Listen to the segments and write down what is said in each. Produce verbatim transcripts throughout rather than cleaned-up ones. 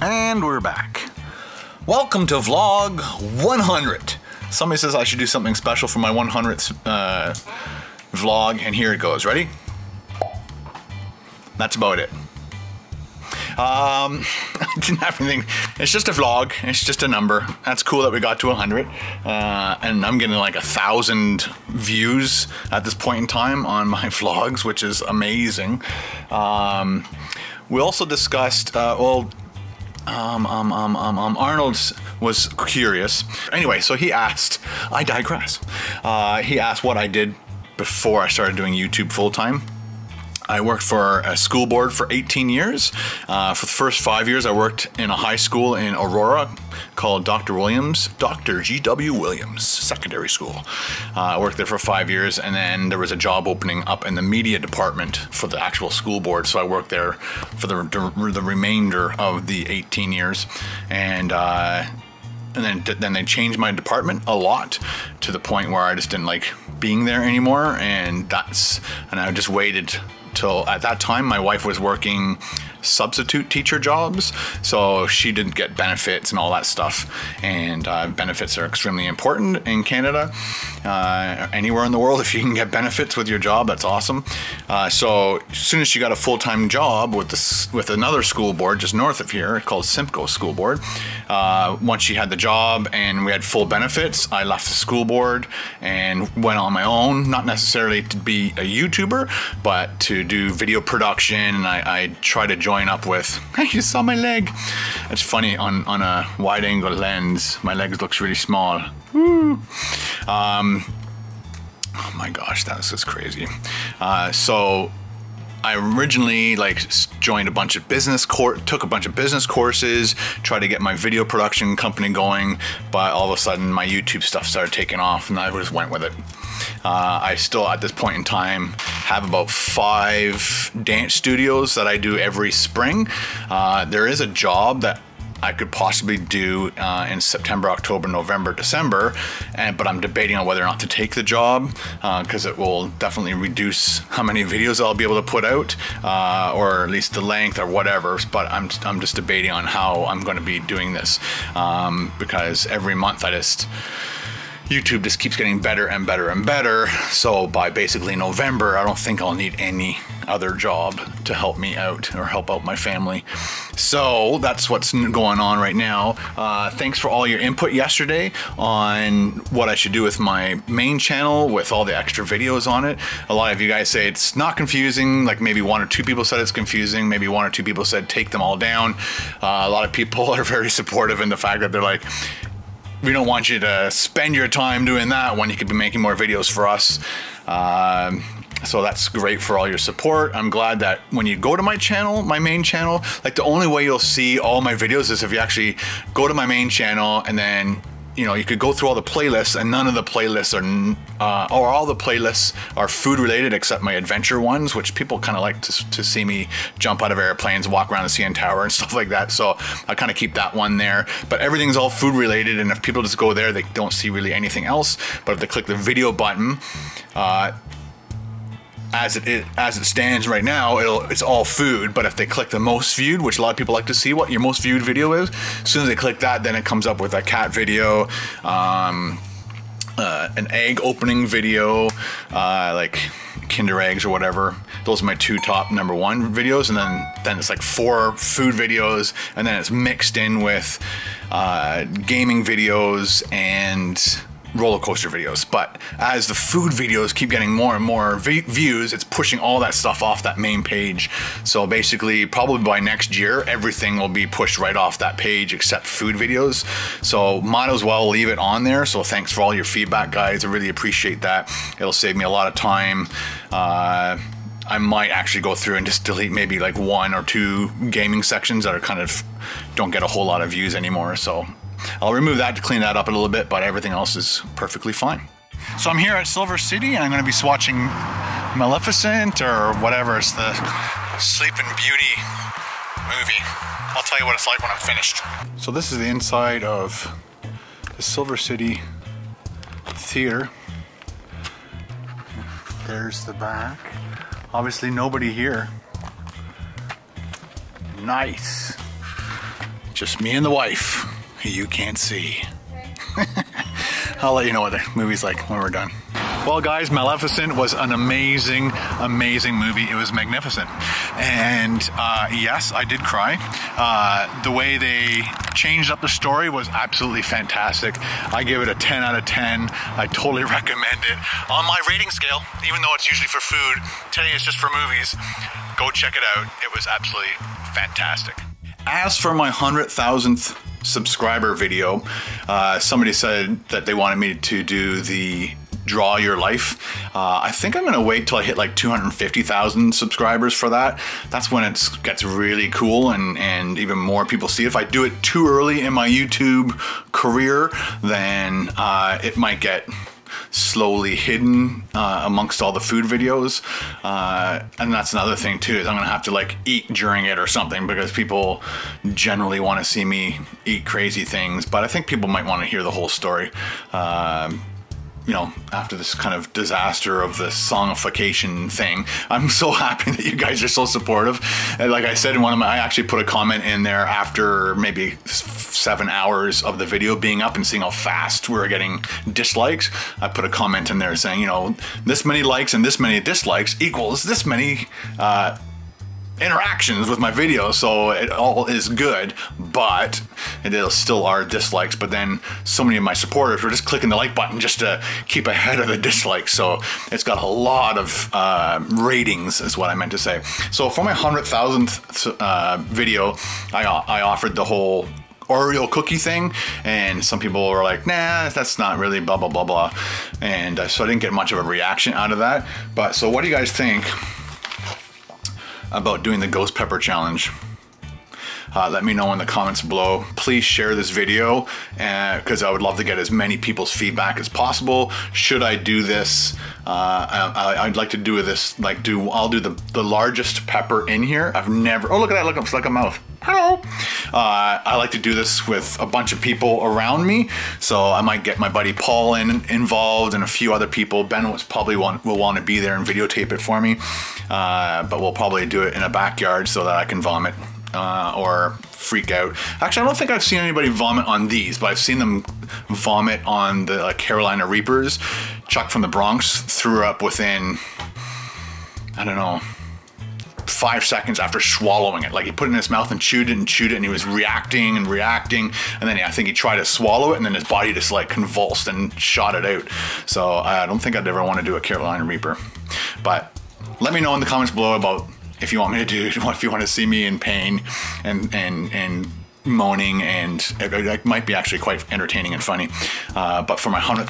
And we're back. Welcome to vlog one hundred. Somebody says I should do something special for my one hundredth uh, vlog, and here it goes. Ready? That's about it. Um, I didn't have anything. It's just a vlog. It's just a number. That's cool that we got to one hundred. Uh, and I'm getting like a thousand views at this point in time on my vlogs, which is amazing. Um, we also discussed, uh, well, um, um, um, um, um, Arnold's was curious. Anyway, so he asked, I digress. Uh, he asked what I did before I started doing YouTube full time. I worked for a school board for eighteen years. Uh, for the first five years, I worked in a high school in Aurora called Doctor Williams, Doctor G. W. Williams Secondary School. Uh, I worked there for five years, and then there was a job opening up in the media department for the actual school board, so I worked there for the, the remainder of the eighteen years. And uh, and then then they changed my department a lot to the point where I just didn't like being there anymore, and that's and I just waited. Till at that time, my wife was working substitute teacher jobs, so she didn't get benefits and all that stuff. And uh, benefits are extremely important in Canada, uh, anywhere in the world. If you can get benefits with your job, that's awesome. Uh, so as soon as she got a full-time job with this, with another school board just north of here called Simcoe School Board, uh, once she had the job and we had full benefits, I left the school board and went on my own, not necessarily to be a YouTuber, but to do video production. And I, I try to join Join up with, hey, you saw my leg. It's funny, on, on a wide angle lens, my leg looks really small. Woo. Um, oh my gosh, that was just crazy. Uh, so I originally like joined a bunch of business course, took a bunch of business courses, tried to get my video production company going, but all of a sudden my YouTube stuff started taking off and I just went with it. Uh, I still, at this point in time, have about five dance studios that I do every spring. Uh, there is a job that I could possibly do uh, in September, October, November, December, and, but I'm debating on whether or not to take the job because uh, it will definitely reduce how many videos I'll be able to put out, uh, or at least the length or whatever, but I'm, I'm just debating on how I'm going to be doing this, um, because every month I just... YouTube just keeps getting better and better and better. So by basically November, I don't think I'll need any other job to help me out or help out my family. So that's what's going on right now. Uh, thanks for all your input yesterday on what I should do with my main channel with all the extra videos on it. A lot of you guys say it's not confusing. Like maybe one or two people said it's confusing. Maybe one or two people said take them all down. Uh, a lot of people are very supportive in the fact that they're like, we don't want you to spend your time doing that when you could be making more videos for us. Um, so that's great for all your support. I'm glad that when you go to my channel, my main channel, like the only way you'll see all my videos is if you actually go to my main channel, and then, you know, you could go through all the playlists, and none of the playlists are, uh, or all the playlists are food related except my adventure ones, which people kind of like to, to see me jump out of airplanes, walk around the C N Tower and stuff like that. So I kind of keep that one there, but everything's all food related. And if people just go there, they don't see really anything else. But if they click the video button, uh, As it, it as it stands right now, it'll, it's all food. But if they click the most viewed, which a lot of people like to see what your most viewed video is, as soon as they click that, then it comes up with a cat video, um, uh, an egg opening video, uh, like Kinder eggs or whatever. Those are my two top number one videos, and then then it's like four food videos, and then it's mixed in with uh, gaming videos and roller coaster videos. But as the food videos keep getting more and more views, it's pushing all that stuff off that main page. So basically probably by next year, everything will be pushed right off that page except food videos. So might as well leave it on there. So thanks for all your feedback, guys. I really appreciate that. It'll save me a lot of time. Uh, I might actually go through and just delete maybe like one or two gaming sections that are kind of don't get a whole lot of views anymore. So I'll remove that to clean that up a little bit, but everything else is perfectly fine. So I'm here at Silver City, and I'm going to be watching Maleficent or whatever. It's the Sleeping Beauty movie. I'll tell you what it's like when I'm finished. So this is the inside of the Silver City Theater. There's the back. Obviously nobody here. Nice. Just me and the wife, who you can't see. I'll let you know what the movie's like when we're done. Well guys, Maleficent was an amazing, amazing movie. It was magnificent. And uh, yes, I did cry. Uh, the way they changed up the story was absolutely fantastic. I give it a ten out of ten. I totally recommend it. On my rating scale, even though it's usually for food, today it's just for movies. Go check it out. It was absolutely fantastic. As for my one hundred thousandth subscriber video, uh, somebody said that they wanted me to do the Draw Your Life. Uh, I think I'm gonna wait till I hit like two hundred fifty thousand subscribers for that. That's when it gets really cool and, and even more people see it. If I do it too early in my YouTube career, then uh, it might get slowly hidden uh, amongst all the food videos. Uh, and that's another thing too, is I'm gonna have to like eat during it or something, because people generally wanna see me eat crazy things, but I think people might wanna hear the whole story. Uh, you know, after this kind of disaster of the songification thing, I'm so happy that you guys are so supportive. And like I said in one of my, I actually put a comment in there after maybe seven hours of the video being up and seeing how fast we were getting dislikes. I put a comment in there saying, you know, this many likes and this many dislikes equals this many uh, interactions with my video, so it all is good, but it still are dislikes. But then so many of my supporters were just clicking the like button just to keep ahead of the dislikes, so it's got a lot of uh, ratings is what I meant to say. So for my one hundred thousandth uh, video, I, I offered the whole Oreo cookie thing, and some people were like, nah, that's not really blah blah blah blah, and uh, so I didn't get much of a reaction out of that. But so what do you guys think about doing the ghost pepper challenge? Uh, let me know in the comments below. Please share this video, because uh, I would love to get as many people's feedback as possible. Should I do this? Uh, I, I'd like to do this. Like, do I'll do the the largest pepper in here. I've never. Oh, look at that! Look, it's like a mouth. Hello. Uh, I like to do this with a bunch of people around me, so I might get my buddy Paul in involved and a few other people. Ben was probably want, will want to be there and videotape it for me, uh, but we'll probably do it in a backyard so that I can vomit. Uh, or freak out. Actually, I don't think I've seen anybody vomit on these, but I've seen them vomit on the uh, Carolina Reapers. Chuck from the Bronx threw up within, I don't know, five seconds after swallowing it. Like, he put it in his mouth and chewed it and chewed it, and he was reacting and reacting, and then yeah, I think he tried to swallow it, and then his body just like convulsed and shot it out. So I don't think I'd ever want to do a Carolina Reaper. But let me know in the comments below about if you want me to do, if you want to see me in pain and and and moaning, and it, it might be actually quite entertaining and funny. Uh, but for my one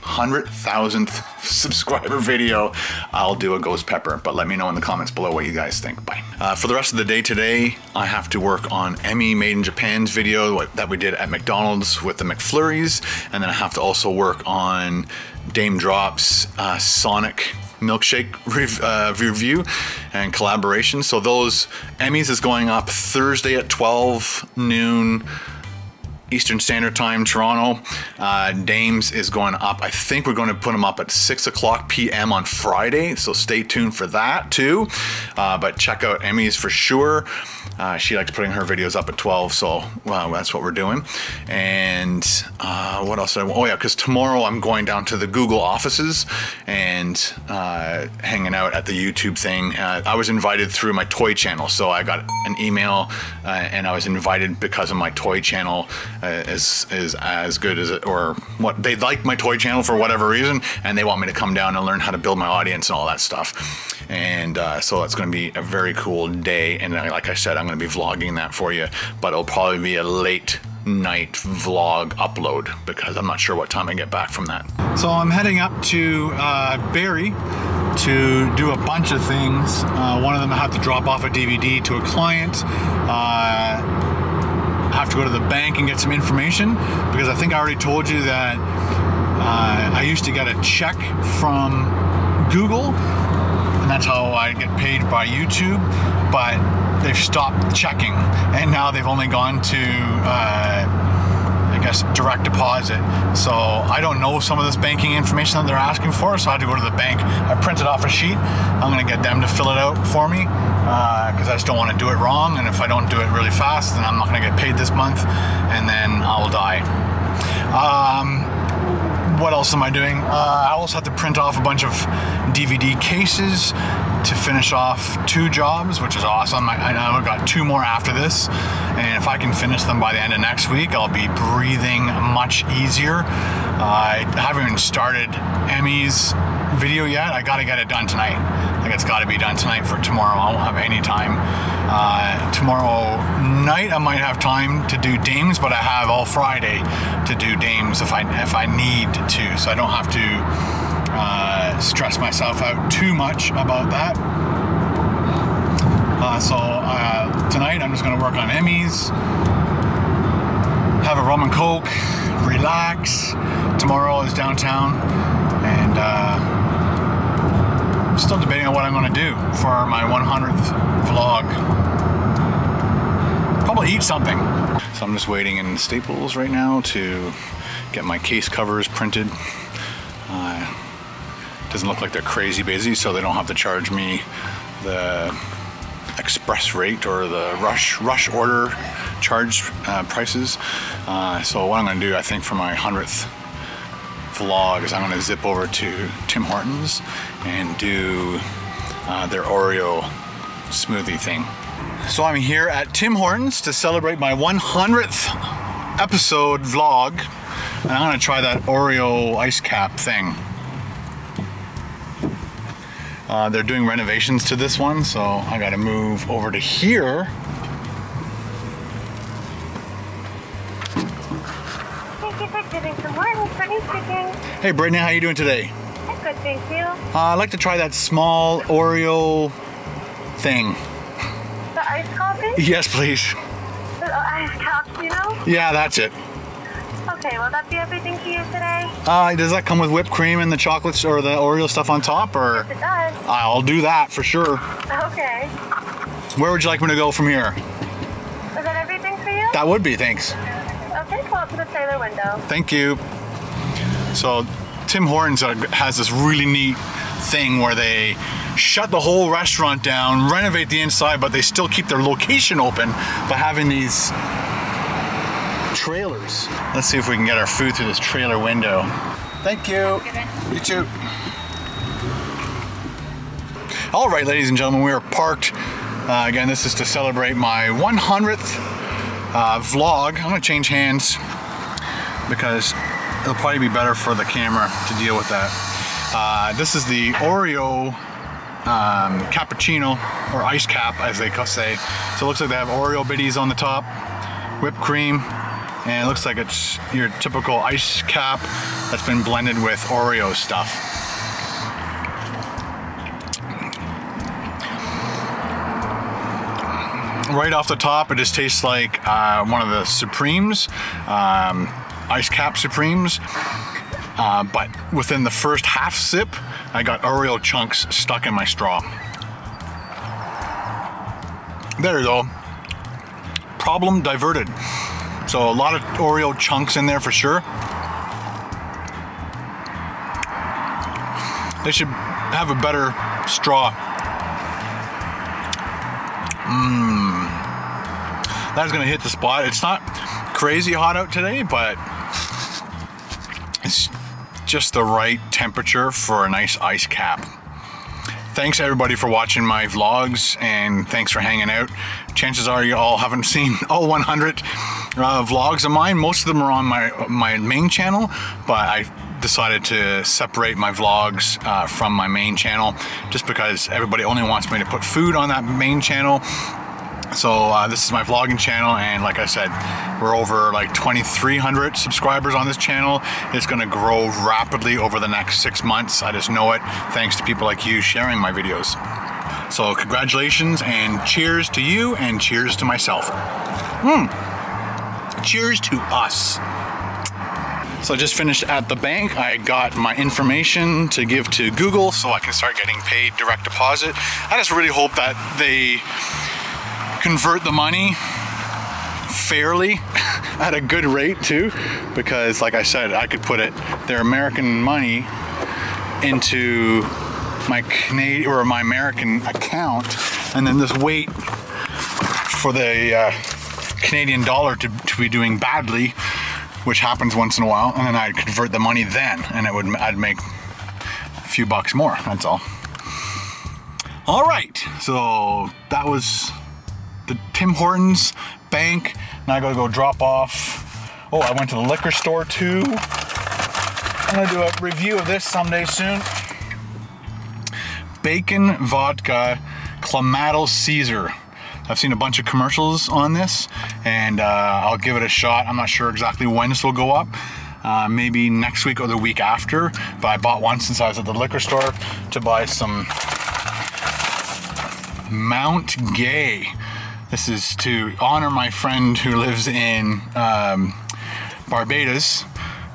hundred thousandth subscriber video, I'll do a ghost pepper. But let me know in the comments below what you guys think. Bye. Uh, for the rest of the day today, I have to work on Emmy Made in Japan's video that we did at McDonald's with the McFlurries, and then I have to also work on Dame Drop's uh, Sonic milkshake rev uh, review and collaboration. So those Emmys is going up Thursday at twelve noon Eastern Standard Time, Toronto. Uh, Dame's is going up. I think we're going to put them up at six o'clock p m on Friday, so stay tuned for that too. Uh, but check out Emmy's for sure. Uh, she likes putting her videos up at twelve, so well, that's what we're doing. And uh, what else did I want? Oh yeah, because tomorrow I'm going down to the Google offices and uh, hanging out at the YouTube thing. Uh, I was invited through my toy channel, so I got an email uh, and I was invited because of my toy channel. Uh, is is as good as it, or what they like my toy channel for whatever reason, and they want me to come down and learn how to build my audience and all that stuff. And uh, so that's going to be a very cool day, and I, like I said, I'm going to be vlogging that for you, but it'll probably be a late night vlog upload because I'm not sure what time I get back from that. So I'm heading up to uh, Barrie to do a bunch of things. Uh, one of them, I have to drop off a D V D to a client. Uh, I have to go to the bank and get some information, because I think I already told you that uh, I used to get a check from Google, and that's how I get paid by YouTube, but they've stopped checking, and now they've only gone to uh, guess, direct deposit. So I don't know some of this banking information that they're asking for, so I had to go to the bank. I printed off a sheet. I'm gonna get them to fill it out for me, because uh, I just don't want to do it wrong, and if I don't do it really fast, then I'm not gonna get paid this month, and then I will die. Um, what else am I doing? Uh, I also have to print off a bunch of D V D cases to finish off two jobs, which is awesome. I, I know I've got two more after this, and if I can finish them by the end of next week, I'll be breathing much easier. Uh, I haven't even started Emmy's video yet. I gotta get it done tonight. I think it's gotta be done tonight for tomorrow. I won't have any time. Uh, tomorrow night I might have time to do Dame's, but I have all Friday to do Dame's if I, if I need to, so I don't have to Uh, stress myself out too much about that. Uh, so uh, tonight I'm just gonna work on Emmys, have a rum and coke, relax. Tomorrow is downtown, and uh, I'm still debating on what I'm gonna do for my one hundredth vlog. Probably eat something. So I'm just waiting in Staples right now to get my case covers printed. Uh, Doesn't look like they're crazy busy, so they don't have to charge me the express rate or the rush rush order charge uh, prices. Uh, so what I'm gonna do, I think, for my hundredth vlog is I'm gonna zip over to Tim Hortons and do uh, their Oreo smoothie thing. So I'm here at Tim Hortons to celebrate my one hundredth episode vlog, and I'm gonna try that Oreo ice cap thing. Uh, they're doing renovations to this one, so I gotta move over to here. Thank you for choosing Tim Hortons. Brittany speaking. Hey Brittany, how you doing today? I'm good, thank you. Uh, I'd like to try that small Oreo thing. The ice coffee? Yes, please. The ice cappuccino? Yeah, that's it. Okay, will that be everything for you today? Uh, does that come with whipped cream and the chocolates or the Oreo stuff on top, or? Yes, it does. I'll do that for sure. Okay. Where would you like me to go from here? Is that everything for you? That would be, thanks. Okay, go up to the trailer window. Thank you. So, Tim Hortons has this really neat thing where they shut the whole restaurant down, renovate the inside, but they still keep their location open by having these trailers. Let's see if we can get our food through this trailer window. Thank you. You too. All right, ladies and gentlemen, we are parked. Uh, again, this is to celebrate my one hundredth uh, vlog. I'm gonna change hands because it'll probably be better for the camera to deal with that. Uh, this is the Oreo um, cappuccino, or ice cap as they say. So it looks like they have Oreo bitties on the top, whipped cream, and it looks like it's your typical ice cap that's been blended with Oreo stuff. Right off the top, it just tastes like uh, one of the Supremes, um, ice cap Supremes, uh, but within the first half sip, I got Oreo chunks stuck in my straw. There you go. Problem diverted. So a lot of Oreo chunks in there for sure. They should have a better straw. Mmm. That's gonna hit the spot. It's not crazy hot out today, but it's just the right temperature for a nice ice cap. Thanks everybody for watching my vlogs, and thanks for hanging out. Chances are you all haven't seen all one hundred uh, vlogs of mine. Most of them are on my my main channel, but I decided to separate my vlogs uh, from my main channel just because everybody only wants me to put food on that main channel. So uh, this is my vlogging channel, and like I said, we're over like twenty-three hundred subscribers on this channel. It's gonna grow rapidly over the next six months. I just know it, thanks to people like you sharing my videos. So congratulations, and cheers to you, and cheers to myself. Mm. Cheers to us. So I just finished at the bank. I got my information to give to Google so I can start getting paid direct deposit. I just really hope that they convert the money fairly at a good rate too, because like I said, I could put it their American money into my Canadian or my American account, and then just wait for the uh, Canadian dollar to, to be doing badly, which happens once in a while, and then I'd convert the money then, and it would I'd make a few bucks more. That's all. All right, so that was the Tim Hortons bank. Now I gotta go drop off. Oh, I went to the liquor store too. I'm gonna do a review of this someday soon. Bacon vodka, Clamato Caesar. I've seen a bunch of commercials on this, and uh, I'll give it a shot. I'm not sure exactly when this will go up. Uh, maybe next week or the week after. But I bought one since I was at the liquor store to buy some Mount Gay. This is to honor my friend who lives in um, Barbados.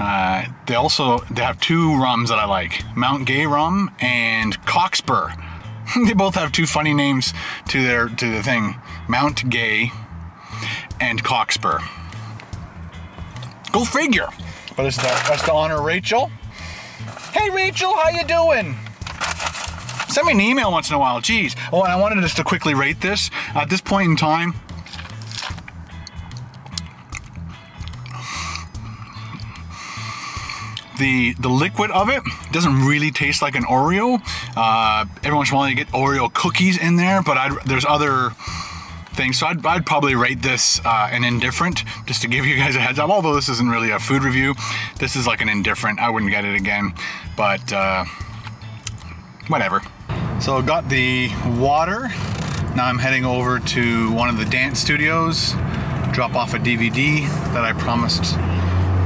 Uh, they also they have two rums that I like, Mount Gay rum and Cockspur. They both have two funny names to their to the thing, Mount Gay and Cockspur. Go figure. But it's the, that's to honor Rachel. Hey Rachel, how you doing? Send me an email once in a while, geez. Oh, and I wanted just to quickly rate this. At this point in time, The, the liquid of it doesn't really taste like an Oreo. Uh, every once in a while you get Oreo cookies in there, but I'd, there's other things. So I'd, I'd probably rate this uh, an indifferent, just to give you guys a heads up. Although this isn't really a food review, this is like an indifferent. I wouldn't get it again, but uh, whatever. So got the water. Now I'm heading over to one of the dance studios, drop off a D V D that I promised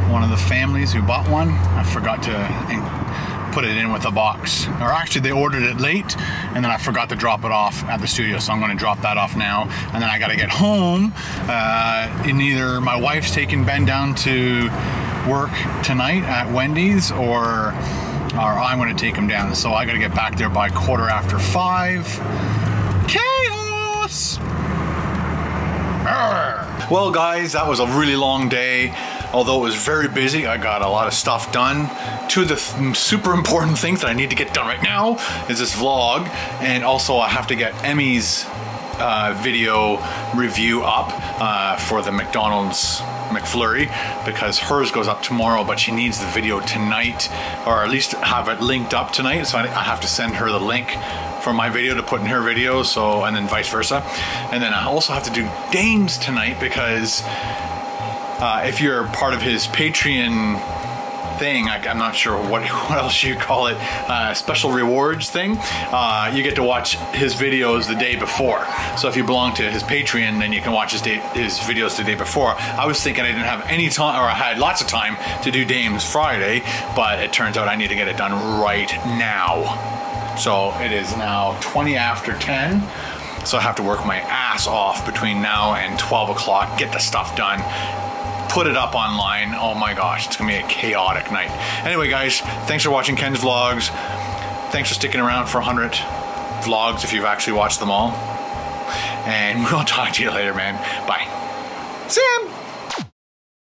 one of the families who bought one. I forgot to put it in with a box, or actually they ordered it late and then I forgot to drop it off at the studio, so I'm going to drop that off now, and then I got to get home, uh, and either my wife's taking Ben down to work tonight at Wendy's, or or I'm going to take him down, so I got to get back there by quarter after five. Chaos! Arr! Well guys, that was a really long day. Although it was very busy, I got a lot of stuff done. Two of the th super important things that I need to get done right now is this vlog, and also I have to get Emmy's uh, video review up uh, for the McDonald's McFlurry, because hers goes up tomorrow, but she needs the video tonight, or at least have it linked up tonight, so I have to send her the link for my video to put in her video, so, and then vice versa. And then I also have to do Dame's tonight, because Uh, if you're part of his Patreon thing, I, I'm not sure what, what else you call it, uh, special rewards thing, uh, you get to watch his videos the day before. So if you belong to his Patreon, then you can watch his, day, his videos the day before. I was thinking I didn't have any time, or I had lots of time to do Dame's Friday, but it turns out I need to get it done right now. So it is now twenty after ten. So I have to work my ass off between now and twelve o'clock, get the stuff done, put it up online. Oh my gosh, it's gonna be a chaotic night. Anyway guys, thanks for watching Ken's Vlogs. Thanks for sticking around for one hundred vlogs if you've actually watched them all. And we'll talk to you later, man. Bye. Sam!